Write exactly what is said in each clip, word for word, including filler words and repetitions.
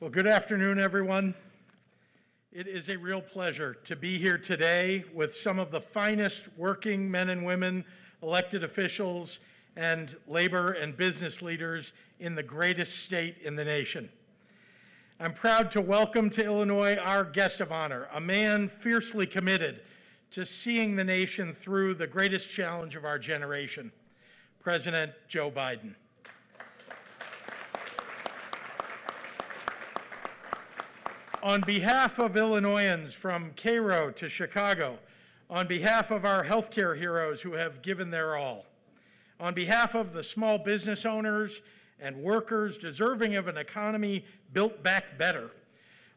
Well, good afternoon, everyone. It is a real pleasure to be here today with some of the finest working men and women, elected officials, and labor and business leaders in the greatest state in the nation. I'm proud to welcome to Illinois our guest of honor, a man fiercely committed to seeing the nation through the greatest challenge of our generation, President Joe Biden. On behalf of Illinoisans from Cairo to Chicago, on behalf of our healthcare heroes who have given their all, on behalf of the small business owners and workers deserving of an economy built back better,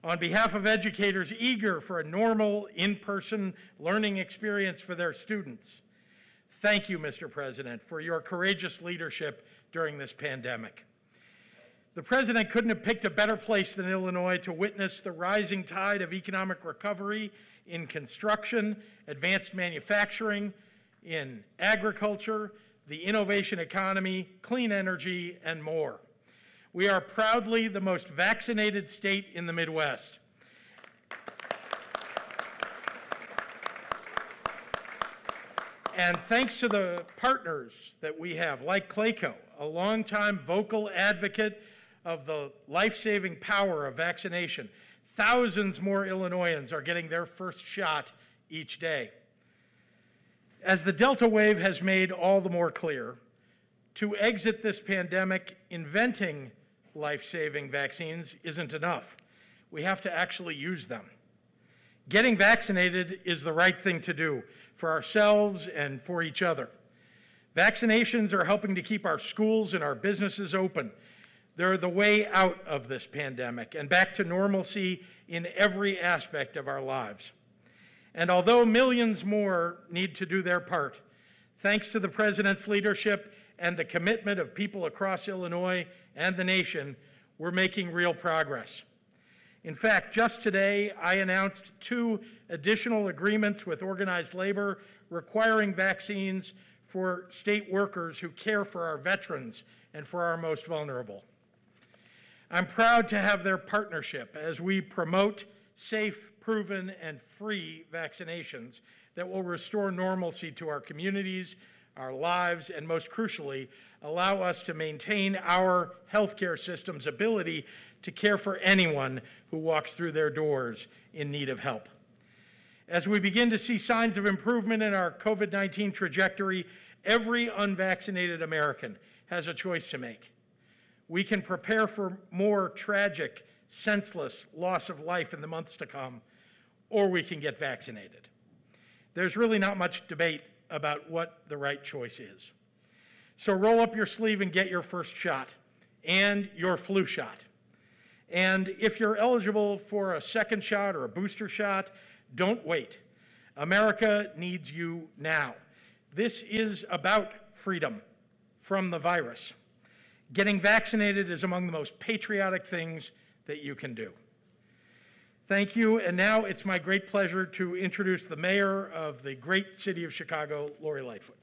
on behalf of educators eager for a normal in-person learning experience for their students, thank you, Mister President, for your courageous leadership during this pandemic. The president couldn't have picked a better place than Illinois to witness the rising tide of economic recovery in construction, advanced manufacturing, in agriculture, the innovation economy, clean energy, and more. We are proudly the most vaccinated state in the Midwest. And thanks to the partners that we have, like Clayco, a longtime vocal advocate of the life-saving power of vaccination. Thousands more Illinoisans are getting their first shot each day. As the Delta wave has made all the more clear, to exit this pandemic, inventing life-saving vaccines isn't enough. We have to actually use them. Getting vaccinated is the right thing to do for ourselves and for each other. Vaccinations are helping to keep our schools and our businesses open. They're the way out of this pandemic and back to normalcy in every aspect of our lives. And although millions more need to do their part, thanks to the president's leadership and the commitment of people across Illinois and the nation, we're making real progress. In fact, just today, I announced two additional agreements with organized labor requiring vaccines for state workers who care for our veterans and for our most vulnerable. I'm proud to have their partnership as we promote safe, proven, and free vaccinations that will restore normalcy to our communities, our lives, and most crucially, allow us to maintain our healthcare system's ability to care for anyone who walks through their doors in need of help. As we begin to see signs of improvement in our COVID nineteen trajectory, every unvaccinated American has a choice to make. We can prepare for more tragic, senseless loss of life in the months to come, or we can get vaccinated. There's really not much debate about what the right choice is. So roll up your sleeve and get your first shot, and your flu shot. And if you're eligible for a second shot or a booster shot, don't wait. America needs you now. This is about freedom from the virus. Getting vaccinated is among the most patriotic things that you can do. Thank you, and now it's my great pleasure to introduce the mayor of the great city of Chicago, Lori Lightfoot.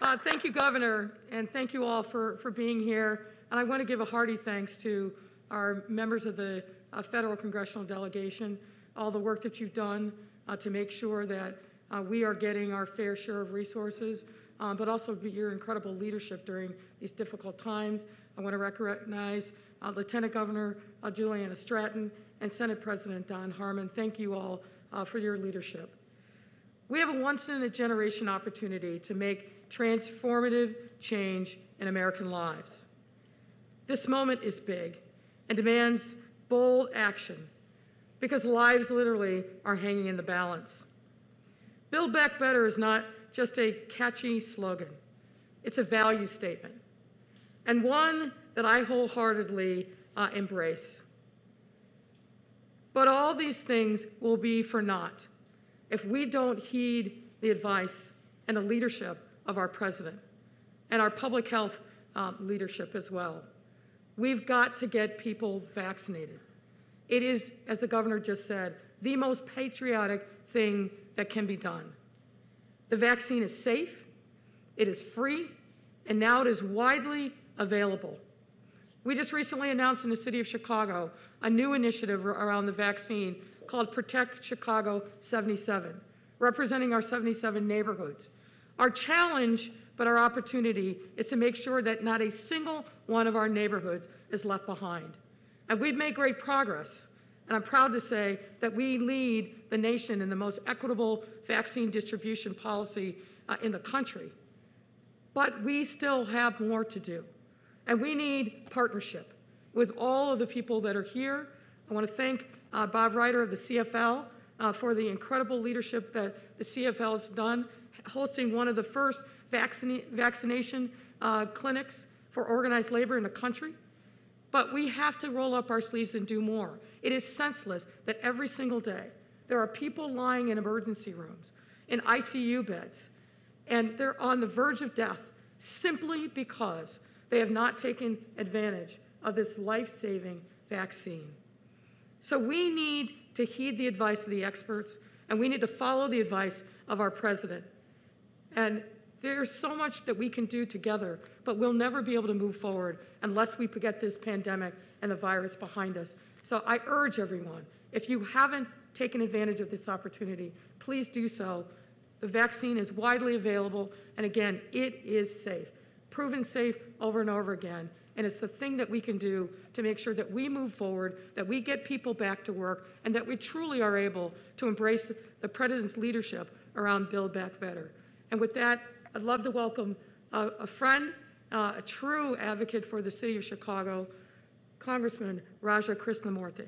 Uh, thank you, Governor, and thank you all for, for being here. And I want to give a hearty thanks to our members of the uh, federal congressional delegation, all the work that you've done uh, to make sure that uh, we are getting our fair share of resources, um, but also your incredible leadership during these difficult times. I want to recognize uh, Lieutenant Governor uh, Juliana Stratton and Senate President Don Harmon. Thank you all uh, for your leadership. We have a once-in-a-generation opportunity to make transformative change in American lives. This moment is big and demands bold action because lives literally are hanging in the balance. Build Back Better is not just a catchy slogan. It's a value statement and one that I wholeheartedly uh, embrace. But all these things will be for naught if we don't heed the advice and the leadership of our president and our public health uh, leadership as well. We've got to get people vaccinated. It is, as the governor just said, the most patriotic thing that can be done. The vaccine is safe, it is free, and now it is widely available. We just recently announced in the city of Chicago a new initiative around the vaccine called Protect Chicago seventy-seven, representing our seventy-seven neighborhoods. Our challenge, but our opportunity, is to make sure that not a single one of our neighborhoods is left behind. And we've made great progress, and I'm proud to say that we lead the nation in the most equitable vaccine distribution policy uh, in the country. But we still have more to do, and we need partnership with all of the people that are here. I want to thank uh, Bob Ryder of the C F L uh, for the incredible leadership that the C F L has done, hosting one of the first vaccine, vaccination uh, clinics for organized labor in the country. But we have to roll up our sleeves and do more. It is senseless that every single day there are people lying in emergency rooms, in I C U beds, and they're on the verge of death simply because they have not taken advantage of this life-saving vaccine. So we need to heed the advice of the experts, and we need to follow the advice of our president. And there's so much that we can do together, but we'll never be able to move forward unless we get this pandemic and the virus behind us. So I urge everyone, if you haven't taken advantage of this opportunity, please do so. The vaccine is widely available, and again, it is safe, proven safe over and over again. And it's the thing that we can do to make sure that we move forward, that we get people back to work, and that we truly are able to embrace the president's leadership around Build Back Better. And with that, I'd love to welcome a, a friend, uh, a true advocate for the city of Chicago, Congressman Raja Krishnamoorthi.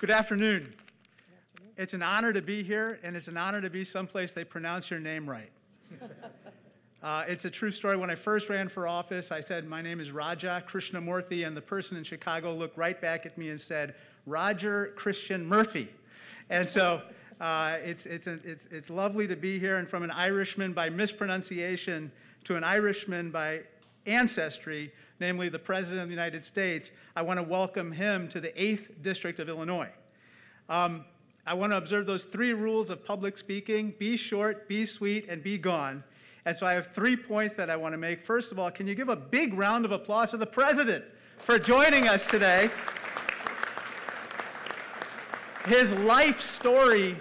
Good afternoon. Good afternoon. It's an honor to be here, and it's an honor to be someplace they pronounce your name right. uh, it's a true story. When I first ran for office, I said, my name is Raja Krishnamoorthi, and the person in Chicago looked right back at me and said, Roger Christian Murphy. And so uh, it's, it's, a, it's, it's lovely to be here, and from an Irishman by mispronunciation to an Irishman by ancestry, namely the President of the United States, I want to welcome him to the eighth District of Illinois. Um, I want to observe those three rules of public speaking: be short, be sweet, and be gone. And so I have three points that I want to make. First of all, can you give a big round of applause to the President for joining us today? His life story,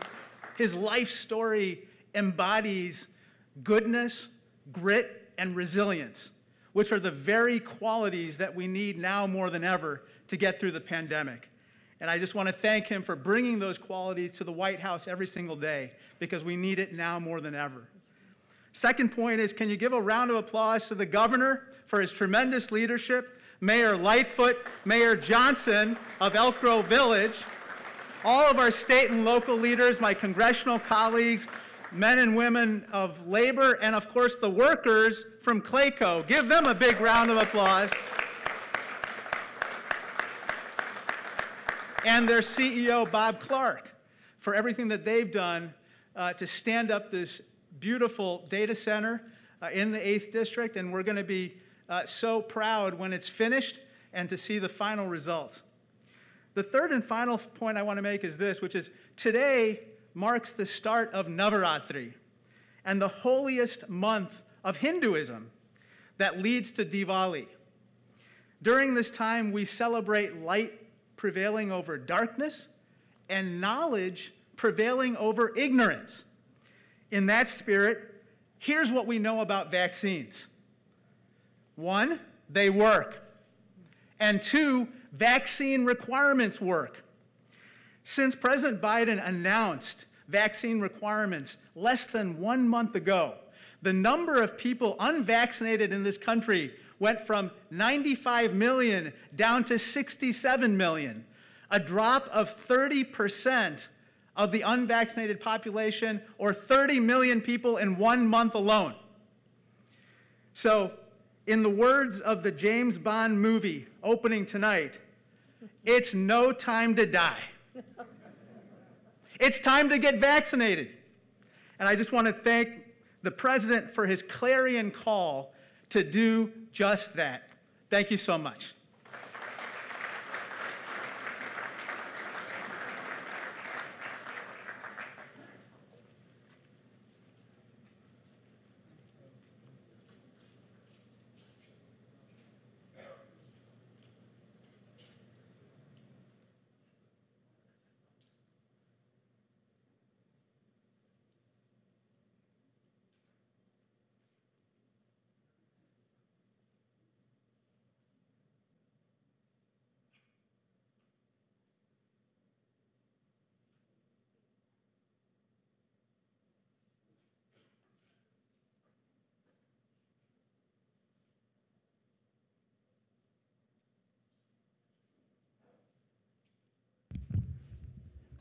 his life story embodies goodness, grit, and resilience, which are the very qualities that we need now more than ever to get through the pandemic. And I just want to thank him for bringing those qualities to the White House every single day, because we need it now more than ever. Second point is, can you give a round of applause to the governor for his tremendous leadership, Mayor Lightfoot, Mayor Johnson of Elk Grove Village, all of our state and local leaders, my congressional colleagues, men and women of labor, and of course the workers from Clayco. Give them a big round of applause. And their C E O, Bob Clark, for everything that they've done uh, to stand up this beautiful data center uh, in the eighth District, and we're gonna be uh, so proud when it's finished and to see the final results. The third and final point I wanna make is this, which is today marks the start of Navaratri, and the holiest month of Hinduism that leads to Diwali. During this time, we celebrate light prevailing over darkness and knowledge prevailing over ignorance. In that spirit, here's what we know about vaccines. One, they work. And two, vaccine requirements work. Since President Biden announced vaccine requirements less than one month ago, the number of people unvaccinated in this country went from ninety-five million down to sixty-seven million, a drop of thirty percent of the unvaccinated population, or thirty million people in one month alone. So, in the words of the James Bond movie opening tonight, it's no time to die. It's time to get vaccinated. And I just want to thank the President for his clarion call to do just that. Thank you so much.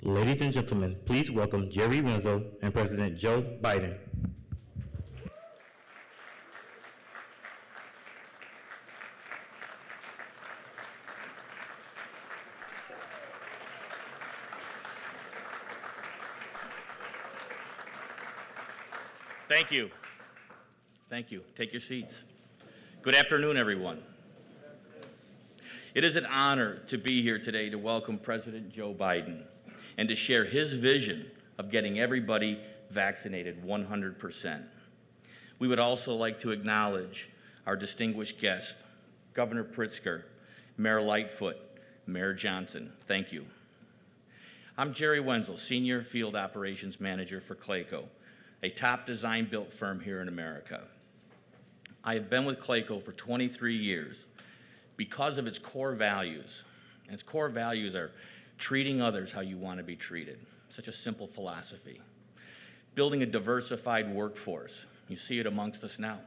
Ladies and gentlemen, please welcome Jerry Wenzel and President Joe Biden. Thank you. Thank you. Take your seats. Good afternoon, everyone. It is an honor to be here today to welcome President Joe Biden and to share his vision of getting everybody vaccinated one hundred percent. We would also like to acknowledge our distinguished guests, Governor Pritzker, Mayor Lightfoot, Mayor Johnson. Thank you. I'm Jerry Wenzel, Senior Field Operations Manager for Clayco, a top design-built firm here in America. I have been with Clayco for twenty-three years because of its core values. And its core values are treating others how you want to be treated, such a simple philosophy. Building a diversified workforce, you see it amongst us now.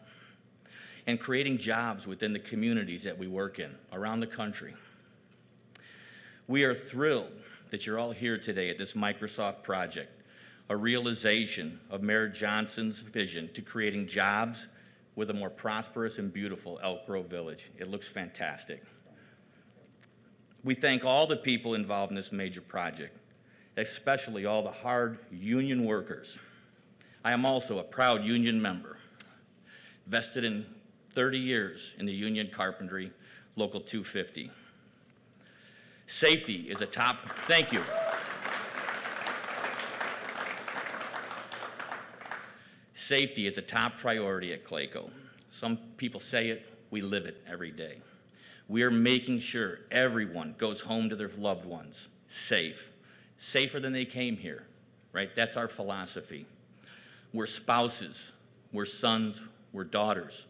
And creating jobs within the communities that we work in around the country. We are thrilled that you're all here today at this Microsoft project, a realization of Mayor Johnson's vision to creating jobs with a more prosperous and beautiful Elk Grove Village. It looks fantastic. We thank all the people involved in this major project, especially all the hard union workers. I am also a proud union member, vested in thirty years in the union carpentry, Local two fifty. Safety is a top, thank you. Safety is a top priority at Clayco. Some people say it, we live it every day. We are making sure everyone goes home to their loved ones safe, safer than they came here, right? That's our philosophy. We're spouses, we're sons, we're daughters,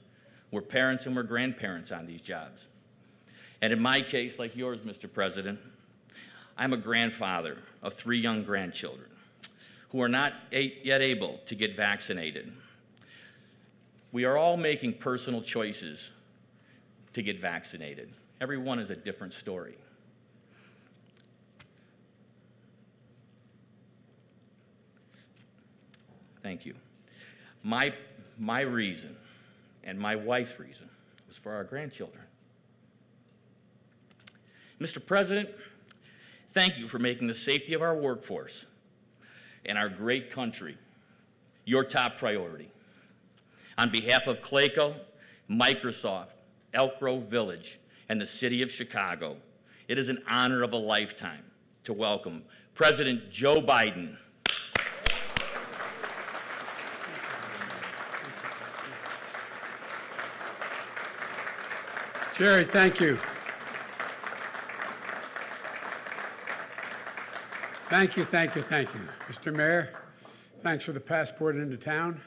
we're parents and we're grandparents on these jobs. And in my case, like yours, Mister President, I'm a grandfather of three young grandchildren who are not yet able to get vaccinated. We are all making personal choices to get vaccinated. Everyone is a different story. Thank you. My, my reason and my wife's reason was for our grandchildren. Mister President, thank you for making the safety of our workforce and our great country your top priority. On behalf of Clayco, Microsoft, Elk Grove Village, and the City of Chicago, it is an honor of a lifetime to welcome President Joe Biden. Jerry, thank you. Thank you, thank you, thank you. Mister Mayor, thanks for the passport into town.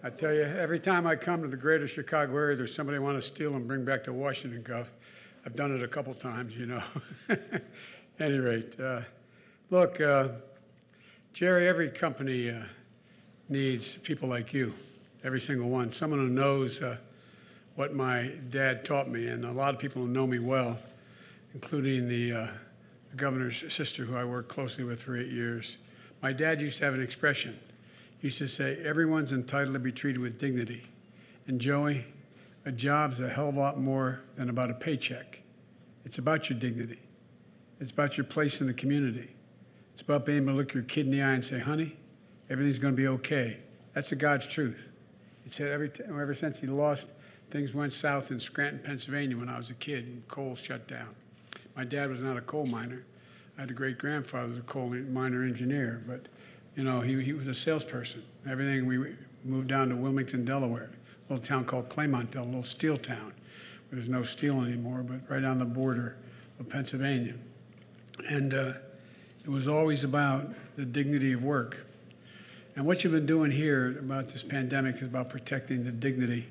I tell you, every time I come to the greater Chicago area, there's somebody I want to steal and bring back to Washington, Gov. I've done it a couple times, you know. At any rate, uh, look, uh, Jerry, every company uh, needs people like you, every single one. Someone who knows uh, what my dad taught me, and a lot of people who know me well, including the uh, the governor's sister, who I worked closely with for eight years. My dad used to have an expression. He used to say, everyone's entitled to be treated with dignity. And Joey, a job's a hell of a lot more than about a paycheck. It's about your dignity. It's about your place in the community. It's about being able to look your kid in the eye and say, honey, everything's going to be okay. That's the God's truth. He said every t ever since he lost, things went south in Scranton, Pennsylvania when I was a kid, and coal shut down. My dad was not a coal miner. I had a great-grandfather who was a coal miner engineer, but you know, he, he was a salesperson. Everything, we moved down to Wilmington, Delaware, a little town called Claymont, a little steel town. There's no steel anymore, but right on the border of Pennsylvania. And uh, it was always about the dignity of work. And what you've been doing here about this pandemic is about protecting the dignity,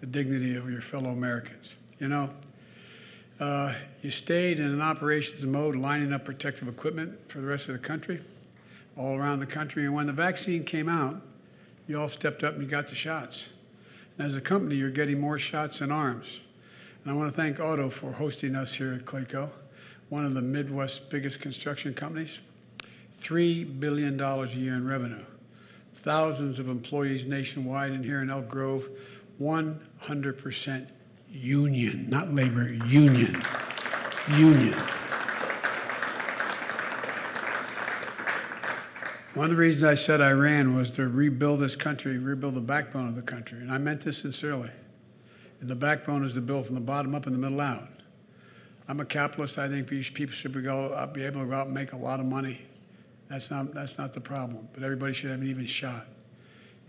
the dignity of your fellow Americans, you know? Uh, you stayed in an operations mode, lining up protective equipment for the rest of the country, all around the country. And when the vaccine came out, you all stepped up and you got the shots. And as a company, you're getting more shots and arms. And I want to thank Auto for hosting us here at Clayco, one of the Midwest's biggest construction companies. three billion dollars a year in revenue, thousands of employees nationwide, and here in Elk Grove, one hundred percent union, not labor, union, union. One of the reasons I said I ran was to rebuild this country, rebuild the backbone of the country, and I meant this sincerely. And the backbone is to build from the bottom up and the middle out. I'm a capitalist. I think people should be, go, be able to go out and make a lot of money. That's not, that's not the problem, but everybody should have an even shot.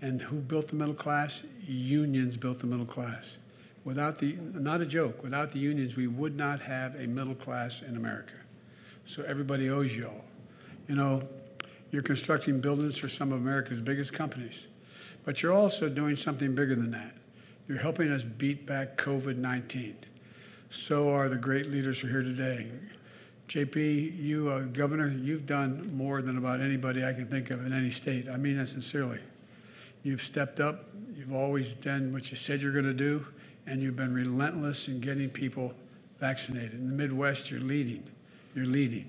And who built the middle class? Unions built the middle class. Without the, not a joke, without the unions, we would not have a middle class in America. So everybody owes you all. You know, you're constructing buildings for some of America's biggest companies, but you're also doing something bigger than that. You're helping us beat back COVID nineteen. So are the great leaders who are here today. J P, you, uh, Governor, you've done more than about anybody I can think of in any state. I mean that sincerely. You've stepped up. You've always done what you said you're going to do, and you've been relentless in getting people vaccinated. In the Midwest, you're leading. You're leading,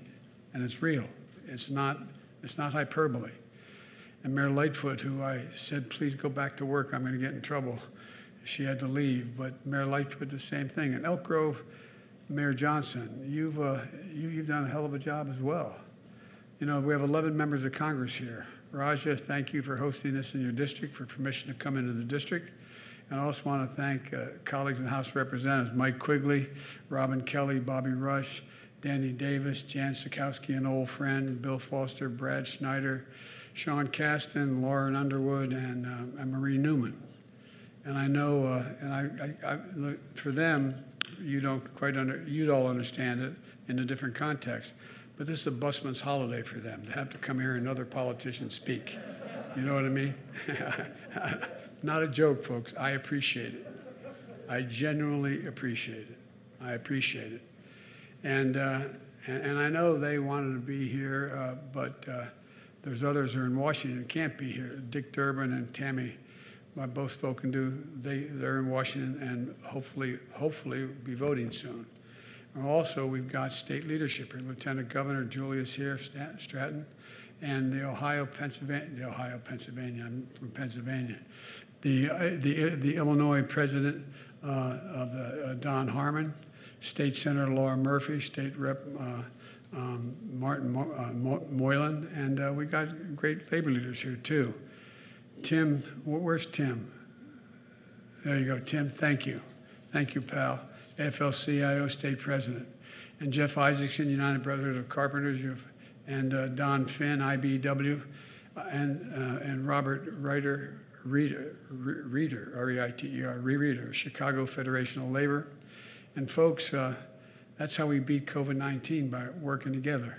and it's real. It's not. It's not hyperbole. And Mayor Lightfoot, who I said, please go back to work, I'm going to get in trouble. She had to leave, but Mayor Lightfoot, the same thing. And Elk Grove, Mayor Johnson, you've, uh, you, you've done a hell of a job as well. You know, we have eleven members of Congress here. Raja, thank you for hosting this in your district, for permission to come into the district. And I also want to thank uh, colleagues in the House of Representatives, Mike Quigley, Robin Kelly, Bobby Rush, Danny Davis, Jan Sikowski, an old friend, Bill Foster, Brad Schneider, Sean Kasten, Lauren Underwood, and, uh, and Marie Newman. And I know, uh, and I, I, I, look, for them, you don't quite under, you'd all understand it in a different context. But this is a busman's holiday for them to have to come here and other politicians speak. You know what I mean? Not a joke, folks. I appreciate it. I genuinely appreciate it. I appreciate it. And uh, and, and I know they wanted to be here, uh, but uh, there's others who are in Washington who can't be here. Dick Durbin and Tammy. I've both spoken to. They, they're in Washington and hopefully, hopefully be voting soon. And also, we've got state leadership here. Lieutenant Governor Julius here, Stratton, and the Ohio, Pennsylvania, the Ohio, Pennsylvania, I'm from Pennsylvania. The, uh, the, uh, the Illinois President uh, of the, uh, Don Harmon, State Senator Laura Murphy, State Rep uh, um, Martin Mo uh, Mo Moylan, and uh, we got great labor leaders here too. Tim, where's Tim? There you go, Tim, thank you. Thank you, pal. A F L C I O State President. And Jeff Isaacson, United Brotherhood of Carpenters, and uh, Don Finn, I B W, and, uh, and Robert Ryder, Reader, Reader, R E I T E R, Reader, Chicago Federation of Labor. And folks, uh, that's how we beat COVID nineteen, by working together.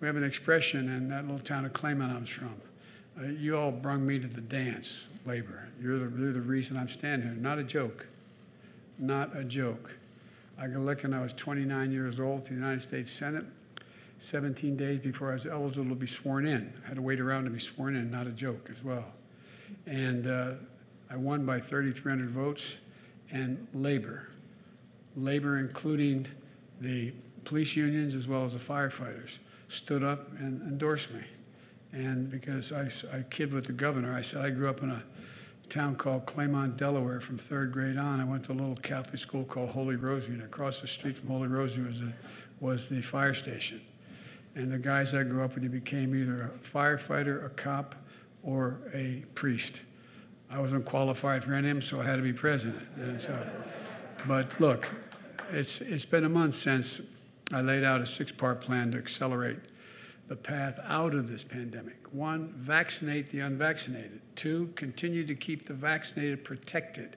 We have an expression in that little town of Claymont I'm from. Uh, you all brung me to the dance, labor. You're the, you're the reason I'm standing here. Not a joke. Not a joke. I got elected when I was twenty-nine years old to the United States Senate, seventeen days before I was eligible to be sworn in. I had to wait around to be sworn in, not a joke as well. And uh, I won by three thousand three hundred votes, and labor. Labor, including the police unions as well as the firefighters, stood up and endorsed me. And because I, I kid with the governor, I said I grew up in a town called Claymont, Delaware. From third grade on, I went to a little Catholic school called Holy Rosary, and across the street from Holy Rosary was the, was the fire station. And the guys I grew up with became either a firefighter, a cop, or a priest. I wasn't qualified for any of them, so I had to be president. And so, but look, it's, it's been a month since I laid out a six-part plan to accelerate the path out of this pandemic. One, vaccinate the unvaccinated. Two, continue to keep the vaccinated protected.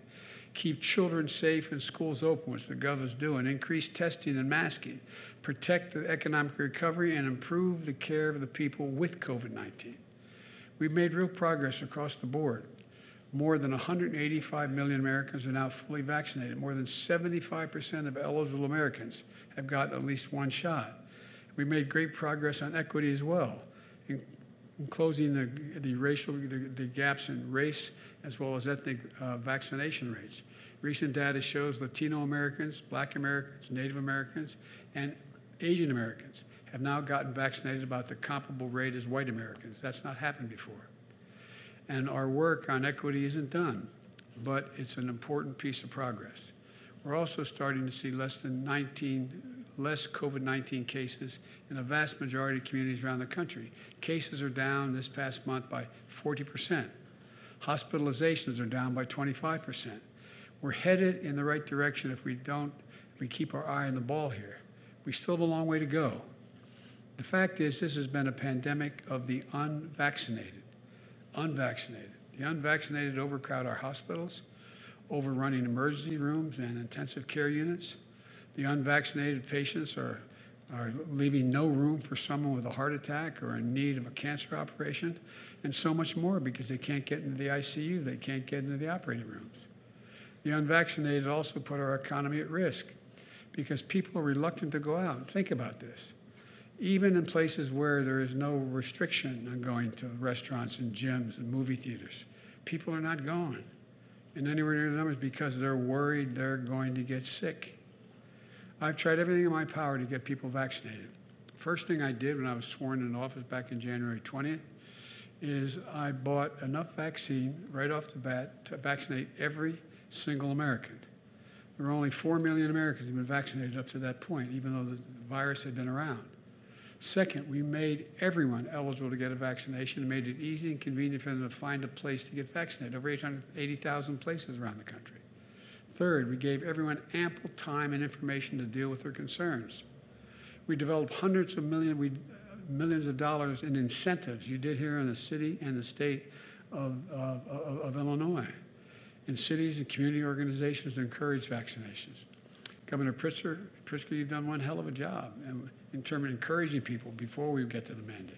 Keep children safe and schools open, which the gov is doing. Increase testing and masking. Protect the economic recovery and improve the care of the people with COVID nineteen. We've made real progress across the board. More than one hundred eighty-five million Americans are now fully vaccinated. More than seventy-five percent of eligible Americans have gotten at least one shot. We made great progress on equity as well, in, in closing the, the racial the, the gaps in race as well as ethnic uh, vaccination rates. Recent data shows Latino Americans, Black Americans, Native Americans, and Asian Americans have now gotten vaccinated about the comparable rate as white Americans. That's not happened before. And our work on equity isn't done, but it's an important piece of progress. We're also starting to see less than nineteen, less COVID nineteen cases in a vast majority of communities around the country. Cases are down this past month by forty percent. Hospitalizations are down by twenty-five percent. We're headed in the right direction if we don't, if we keep our eye on the ball here. We still have a long way to go. The fact is, this has been a pandemic of the unvaccinated. Unvaccinated. The unvaccinated overcrowd our hospitals, overrunning emergency rooms and intensive care units. The unvaccinated patients are, are leaving no room for someone with a heart attack or in need of a cancer operation, and so much more, because they can't get into the I C U, they can't get into the operating rooms. The unvaccinated also put our economy at risk because people are reluctant to go out. Think about this. Even in places where there is no restriction on going to restaurants and gyms and movie theaters, people are not going in anywhere near the numbers because they're worried they're going to get sick. I've tried everything in my power to get people vaccinated. First thing I did when I was sworn in office back in January twentieth is I bought enough vaccine right off the bat to vaccinate every single American. There were only four million Americans who had been vaccinated up to that point, even though the virus had been around. Second, we made everyone eligible to get a vaccination and made it easy and convenient for them to find a place to get vaccinated, over eight hundred eighty thousand places around the country. Third, we gave everyone ample time and information to deal with their concerns. We developed hundreds of millions, we, millions of dollars in incentives, you did here in the city and the state of, of, of, of Illinois, in cities and community organizations to encourage vaccinations. Governor Pritzker, Pritzker, you've done one hell of a job in, in terms of encouraging people before we get to the mandate.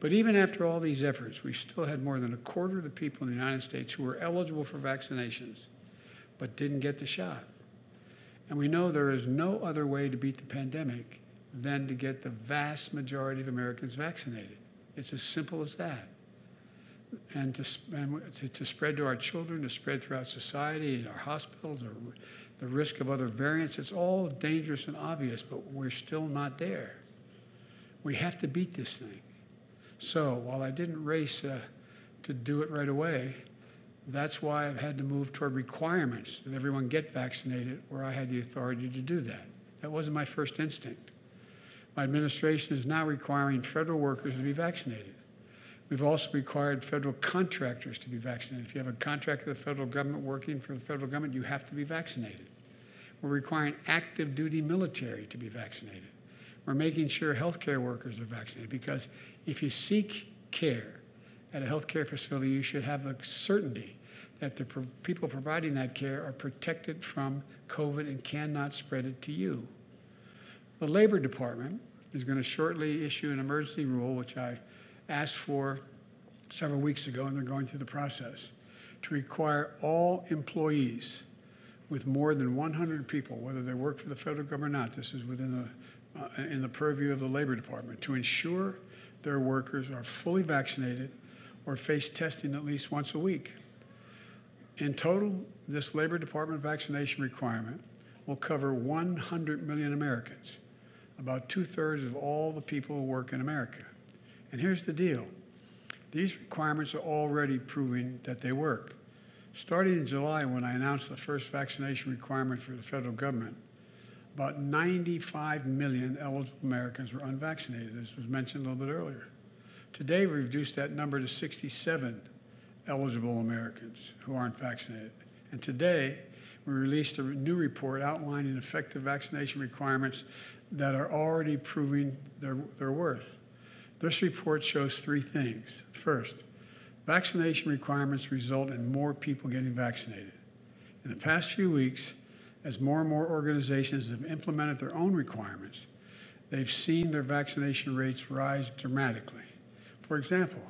But even after all these efforts, we still had more than a quarter of the people in the United States who were eligible for vaccinations but didn't get the shot. And we know there is no other way to beat the pandemic than to get the vast majority of Americans vaccinated. It's as simple as that. And to, and to, to spread to our children, to spread throughout society, in our hospitals, or the risk of other variants, it's all dangerous and obvious, but we're still not there. We have to beat this thing. So while I didn't race uh, to do it right away, that's why I've had to move toward requirements that everyone get vaccinated where I had the authority to do that. That wasn't my first instinct. My administration is now requiring federal workers to be vaccinated. We've also required federal contractors to be vaccinated. If you have a contract with the federal government working for the federal government, you have to be vaccinated. We're requiring active duty military to be vaccinated. We're making sure healthcare workers are vaccinated, because if you seek care at a healthcare facility, you should have the certainty that the pro people providing that care are protected from COVID and cannot spread it to you. The Labor Department is going to shortly issue an emergency rule, which I asked for several weeks ago, and they're going through the process, to require all employees with more than one hundred people, whether they work for the federal government or not, this is within the, uh, in the purview of the Labor Department, to ensure their workers are fully vaccinated or face testing at least once a week. In total, this Labor Department vaccination requirement will cover one hundred million Americans, about two-thirds of all the people who work in America. And here's the deal. These requirements are already proving that they work. Starting in July, when I announced the first vaccination requirement for the federal government, about ninety-five million eligible Americans were unvaccinated, as was mentioned a little bit earlier. Today, we've reduced that number to sixty-seven eligible Americans who aren't vaccinated. And today, we released a new report outlining effective vaccination requirements that are already proving their, their worth. This report shows three things. First, vaccination requirements result in more people getting vaccinated. In the past few weeks, as more and more organizations have implemented their own requirements, they've seen their vaccination rates rise dramatically. For example,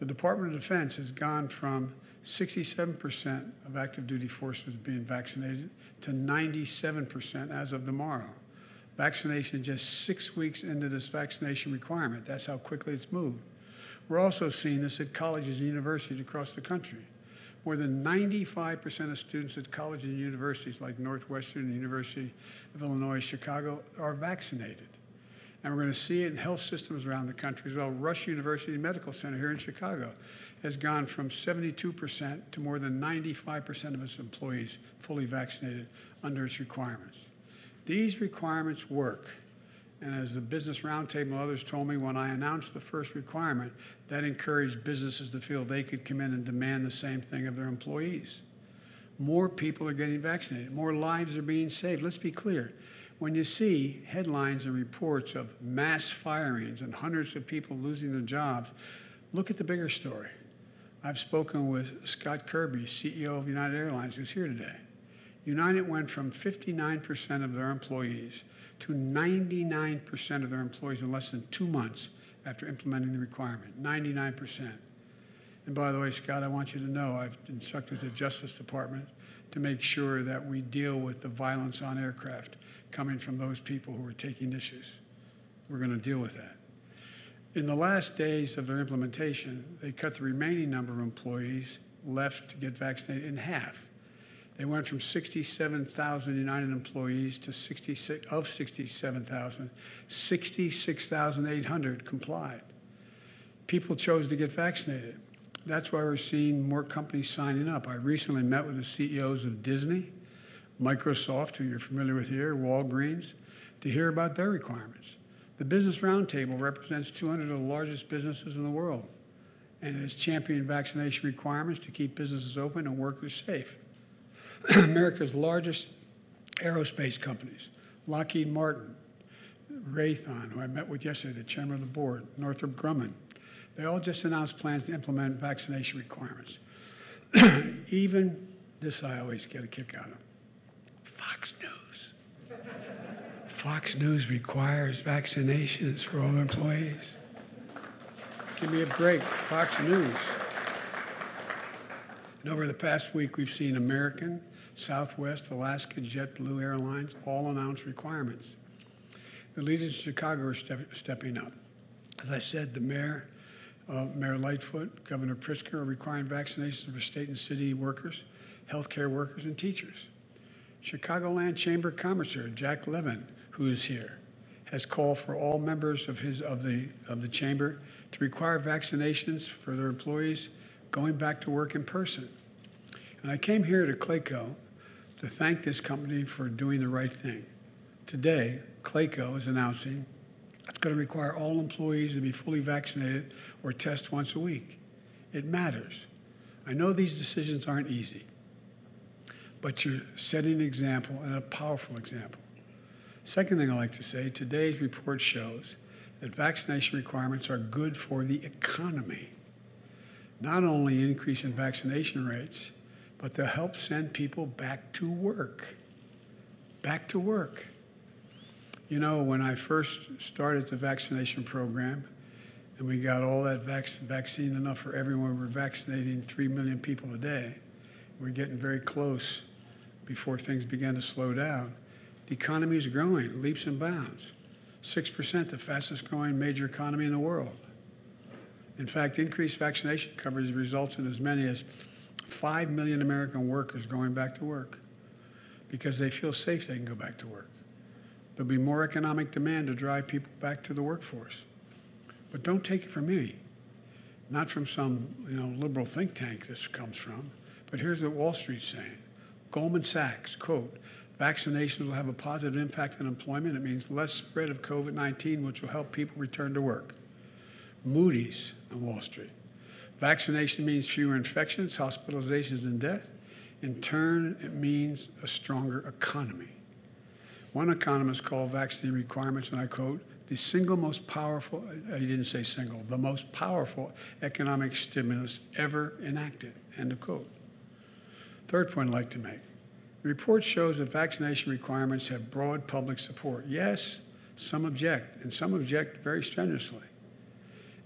the Department of Defense has gone from sixty-seven percent of active duty forces being vaccinated to ninety-seven percent as of tomorrow. Vaccination just six weeks into this vaccination requirement. That's how quickly it's moved. We're also seeing this at colleges and universities across the country. More than ninety-five percent of students at colleges and universities like Northwestern University of Illinois, Chicago, are vaccinated. And we're going to see it in health systems around the country as well. Rush University Medical Center here in Chicago has gone from seventy-two percent to more than ninety-five percent of its employees fully vaccinated under its requirements. These requirements work. And as the Business Roundtable and others told me when I announced the first requirement, that encouraged businesses to feel they could come in and demand the same thing of their employees. More people are getting vaccinated. More lives are being saved. Let's be clear. When you see headlines and reports of mass firings and hundreds of people losing their jobs, look at the bigger story. I've spoken with Scott Kirby, C E O of United Airlines, who's here today. United went from fifty-nine percent of their employees to ninety-nine percent of their employees in less than two months after implementing the requirement, ninety-nine percent. And by the way, Scott, I want you to know I've instructed the Justice Department to make sure that we deal with the violence on aircraft coming from those people who are taking issues. We're going to deal with that. In the last days of their implementation, they cut the remaining number of employees left to get vaccinated in half. They went from sixty-seven thousand United employees to sixty-six of sixty-seven thousand, sixty-six thousand eight hundred complied. People chose to get vaccinated. That's why we're seeing more companies signing up. I recently met with the C E Os of Disney, Microsoft, who you're familiar with here, Walgreens, to hear about their requirements. The Business Roundtable represents two hundred of the largest businesses in the world, and it has championed vaccination requirements to keep businesses open and workers safe. America's largest aerospace companies, Lockheed Martin, Raytheon, who I met with yesterday, the chairman of the board, Northrop Grumman, they all just announced plans to implement vaccination requirements. Even this I always get a kick out of. Fox News. Fox News requires vaccinations for all employees. Give me a break, Fox News. And over the past week, we've seen American, Southwest, Alaska, JetBlue Airlines all announce requirements. The leaders of Chicago are ste stepping up. As I said, the mayor, uh, Mayor Lightfoot, Governor Pritzker are requiring vaccinations for state and city workers, healthcare workers, and teachers. Chicagoland Chamber of Commerce, Jack Levin, who is here, has called for all members of his of the of the chamber to require vaccinations for their employees going back to work in person. And I came here to Clayco to thank this company for doing the right thing. Today, Clayco is announcing it's going to require all employees to be fully vaccinated or test once a week. It matters. I know these decisions aren't easy, but you're setting an example, and a powerful example. Second thing I'd like to say, today's report shows that vaccination requirements are good for the economy. Not only increase in vaccination rates, but they'll help send people back to work. Back to work. You know, when I first started the vaccination program, and we got all that vac vaccine enough for everyone, we were vaccinating three million people a day. We're getting very close. Before things began to slow down, the economy is growing, leaps and bounds. six percent, the fastest growing major economy in the world. In fact, increased vaccination coverage results in as many as five million American workers going back to work because they feel safe they can go back to work. There'll be more economic demand to drive people back to the workforce. But don't take it from me, not from some, you know, liberal think tank this comes from, but here's what Wall Street's saying. Goldman Sachs, quote, vaccinations will have a positive impact on employment. It means less spread of COVID nineteen, which will help people return to work. Moody's on Wall Street. Vaccination means fewer infections, hospitalizations, and death. In turn, it means a stronger economy. One economist called vaccine requirements, and I quote, the single most powerful, he didn't say single, the most powerful economic stimulus ever enacted, end of quote. Third point I'd like to make. The report shows that vaccination requirements have broad public support. Yes, some object, and some object very strenuously.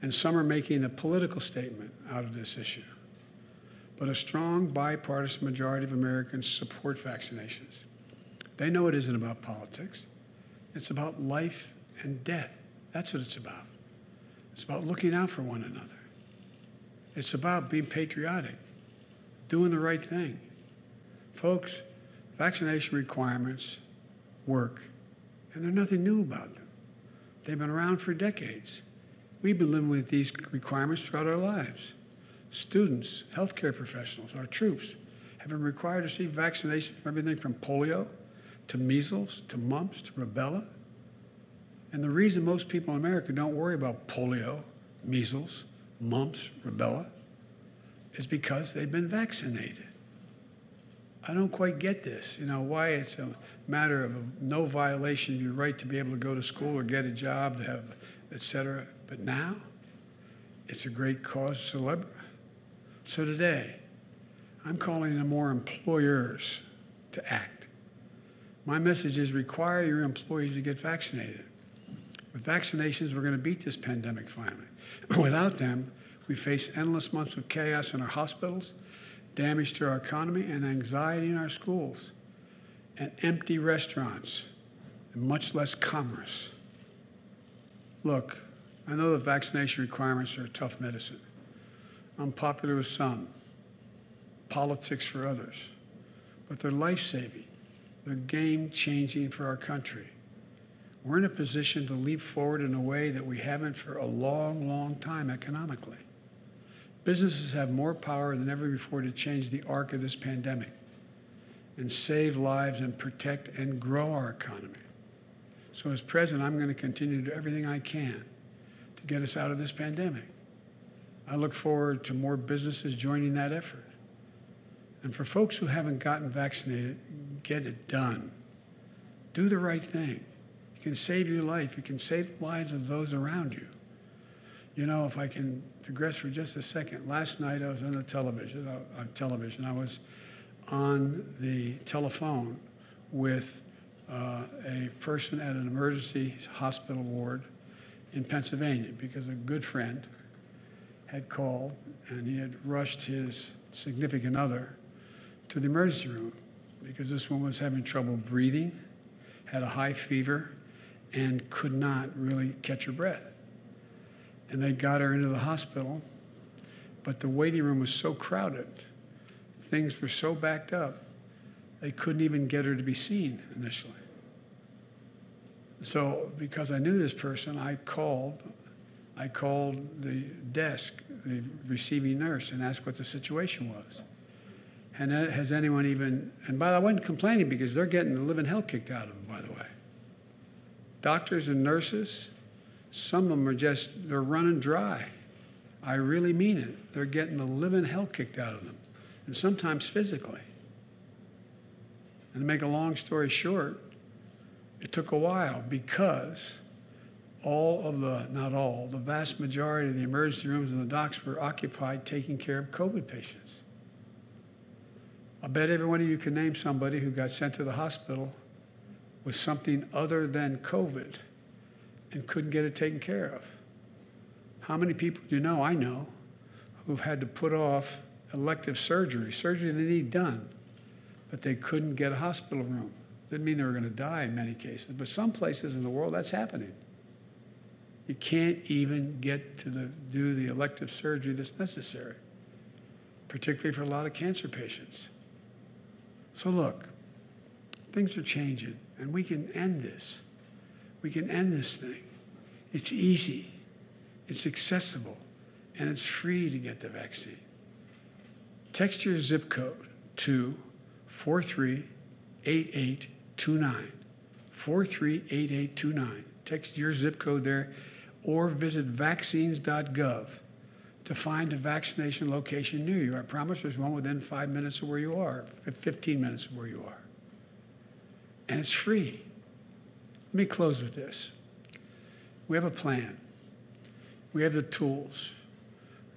And some are making a political statement out of this issue. But a strong bipartisan majority of Americans support vaccinations. They know it isn't about politics. It's about life and death. That's what it's about. It's about looking out for one another. It's about being patriotic, doing the right thing. Folks, vaccination requirements work, and there's nothing new about them. They've been around for decades. We've been living with these requirements throughout our lives. Students, healthcare professionals, our troops have been required to receive vaccination for everything from polio to measles to mumps to rubella. And the reason most people in America don't worry about polio, measles, mumps, rubella is because they've been vaccinated. I don't quite get this, you know, why it's a matter of a no violation of your right to be able to go to school or get a job, to have, et cetera. But now, it's a great cause celebre. So today, I'm calling on more employers to act. My message is require your employees to get vaccinated. With vaccinations, we're going to beat this pandemic finally. Without them, we face endless months of chaos in our hospitals, damage to our economy, and anxiety in our schools, and empty restaurants, and much less commerce. Look, I know the vaccination requirements are a tough medicine. I'm popular with some, politics for others, but they're life-saving. They're game-changing for our country. We're in a position to leap forward in a way that we haven't for a long, long time economically. Businesses have more power than ever before to change the arc of this pandemic and save lives and protect and grow our economy. So as president, I'm going to continue to do everything I can to get us out of this pandemic. I look forward to more businesses joining that effort. And for folks who haven't gotten vaccinated, get it done. Do the right thing. It can save your life. It can save the lives of those around you. You know, if I can digress for just a second, last night I was on the television, uh, on television, I was on the telephone with uh, a person at an emergency hospital ward in Pennsylvania because a good friend had called and he had rushed his significant other to the emergency room because this woman was having trouble breathing, had a high fever, and could not really catch her breath. And they got her into the hospital, but the waiting room was so crowded, things were so backed up, they couldn't even get her to be seen initially. So because I knew this person, I called, I called the desk, the receiving nurse, and asked what the situation was. And has anyone even, and by the way, I wasn't complaining because they're getting the living hell kicked out of them, by the way. Doctors and nurses, some of them are just, they're running dry. I really mean it. They're getting the living hell kicked out of them, and sometimes physically. And to make a long story short, it took a while because all of the, not all, the vast majority of the emergency rooms and the docs were occupied taking care of COVID patients. I bet every one of you can name somebody who got sent to the hospital with something other than COVID and couldn't get it taken care of. How many people do you know, I know, who've had to put off elective surgery, surgery they need done, but they couldn't get a hospital room? Didn't mean they were going to die in many cases, but some places in the world that's happening. You can't even get to the, do the elective surgery that's necessary, particularly for a lot of cancer patients. So look, things are changing, and we can end this. We can end this thing. It's easy, it's accessible, and it's free to get the vaccine. Text your zip code to four three eight eight two nine, four three eight eight two nine. Text your zip code there, or visit vaccines dot gov to find a vaccination location near you. I promise there's one within five minutes of where you are, fifteen minutes of where you are. And it's free. Let me close with this. We have a plan. We have the tools.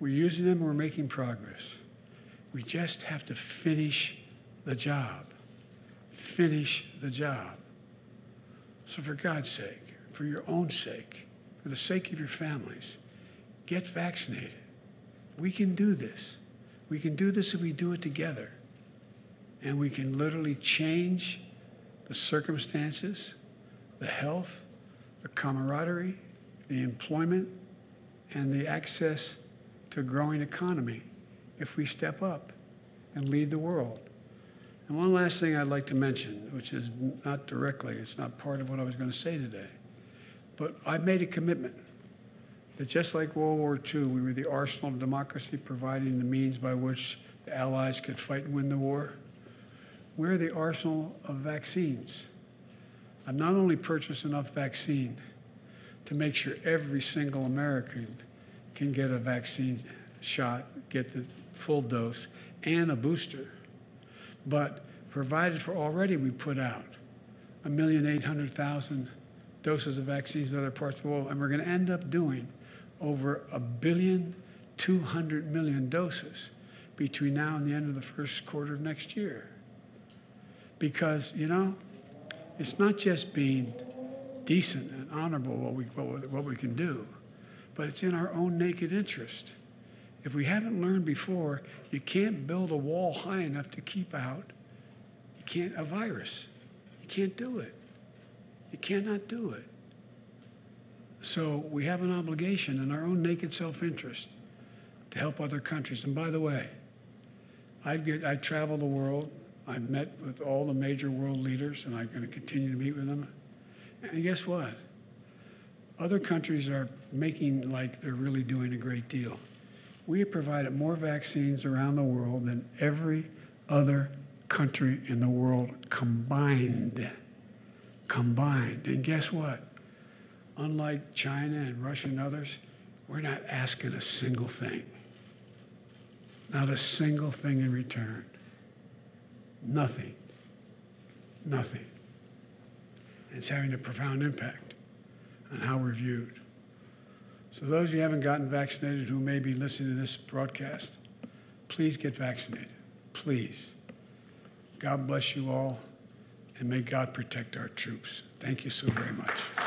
We're using them. We're making progress. We just have to finish the job. Finish the job. So for God's sake, for your own sake, for the sake of your families, get vaccinated. We can do this. We can do this if we do it together. And we can literally change the circumstances, the health, the camaraderie, the employment, and the access to a growing economy if we step up and lead the world. And one last thing I'd like to mention, which is not directly, it's not part of what I was going to say today, But I made a commitment that just like World War Two, we were the arsenal of democracy, providing the means by which the Allies could fight and win the war. We're the arsenal of vaccines. I've not only purchased enough vaccine to make sure every single American can get a vaccine shot, get the full dose, and a booster, but provided for already we put out one million eight hundred thousand doses of vaccines in other parts of the world, and we're going to end up doing over one billion two hundred million doses between now and the end of the first quarter of next year. Because, you know, it's not just being decent and honorable what we, what, what we can do, but it's in our own naked interest. If we haven't learned before, you can't build a wall high enough to keep out you can't a virus. You can't do it. You cannot do it. So we have an obligation in our own naked self-interest to help other countries. And by the way, I get, I travel the world. I've met with all the major world leaders, and I'm going to continue to meet with them. And guess what? Other countries are making like they're really doing a great deal. We have provided more vaccines around the world than every other country in the world combined. Combined. And guess what? Unlike China and Russia and others, we're not asking a single thing. Not a single thing in return. Nothing. Nothing. It's having a profound impact on how we're viewed. So those of you who haven't gotten vaccinated, who may be listening to this broadcast, please get vaccinated. Please. God bless you all, and may God protect our troops. Thank you so very much.